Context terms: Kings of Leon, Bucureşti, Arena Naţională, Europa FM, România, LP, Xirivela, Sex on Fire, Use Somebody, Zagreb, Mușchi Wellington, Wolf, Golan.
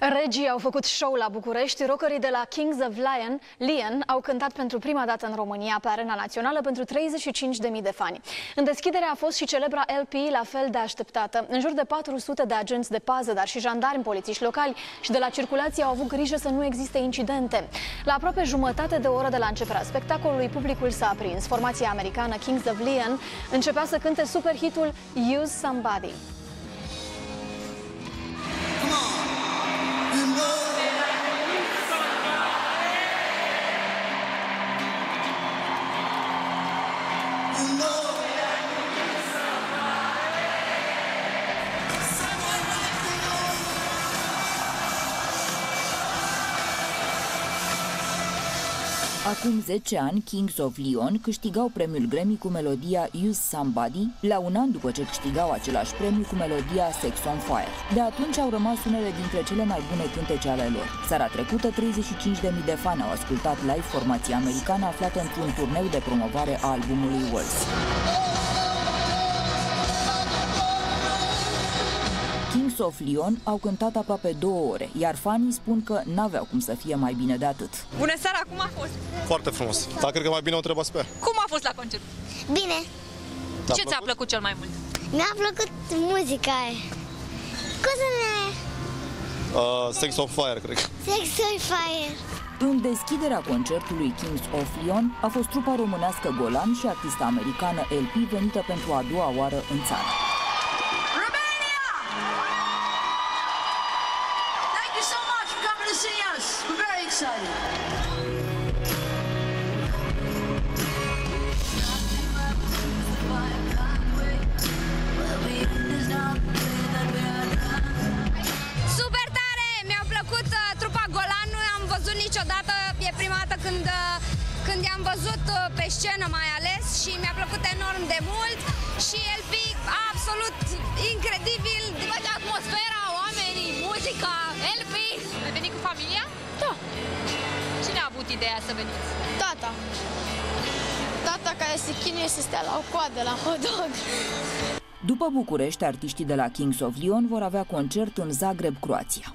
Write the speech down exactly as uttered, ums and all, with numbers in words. Regii au făcut show la București, rockerii de la Kings of Leon, Leon au cântat pentru prima dată în România pe Arena Națională pentru treizeci și cinci de mii de fani. În deschidere a fost și celebra L P, la fel de așteptată. În jur de patru sute de agenți de pază, dar și jandarmi, polițiști locali și de la circulație au avut grijă să nu existe incidente. La aproape jumătate de oră de la începerea spectacolului, publicul s-a aprins. Formația americană Kings of Leon începea să cânte superhitul Use Somebody. Acum zece ani, Kings of Leon câștigau premiul Grammy cu melodia Use Somebody, la un an după ce câștigau același premiu cu melodia Sex on Fire. De atunci au rămas unele dintre cele mai bune cântece ale lor. Seara trecută, treizeci și cinci de mii de fani au ascultat live formația americană aflată într-un turneu de promovare a albumului Wolf. Kings of Leon au cântat aproape două ore, iar fanii spun că n-aveau cum să fie mai bine de atât. Bună seara, cum a fost? Foarte frumos, dar cred că mai bine o trebuie să pe. Cum a fost la concert? Bine. Ce ți-a plăcut cel mai mult? Mi-a plăcut muzica aia. Cozune! Uh, Sex on Fire, cred. Sex on Fire. În deschiderea concertului Kings of Leon a fost trupa românească Golan și artista americană L P venită pentru a doua oară în țară. Niciodată, e prima dată când, când i-am văzut pe scenă mai ales și mi-a plăcut enorm de mult și L P absolut incredibil. După atmosfera, oamenii, muzica, L P. Ai venit cu familia? Da. Cine a avut ideea să veniți? Tata. Tata care se chinuie să stea la o coadă la hot dog. După București, artiștii de la Kings of Leon vor avea concert în Zagreb, Croația.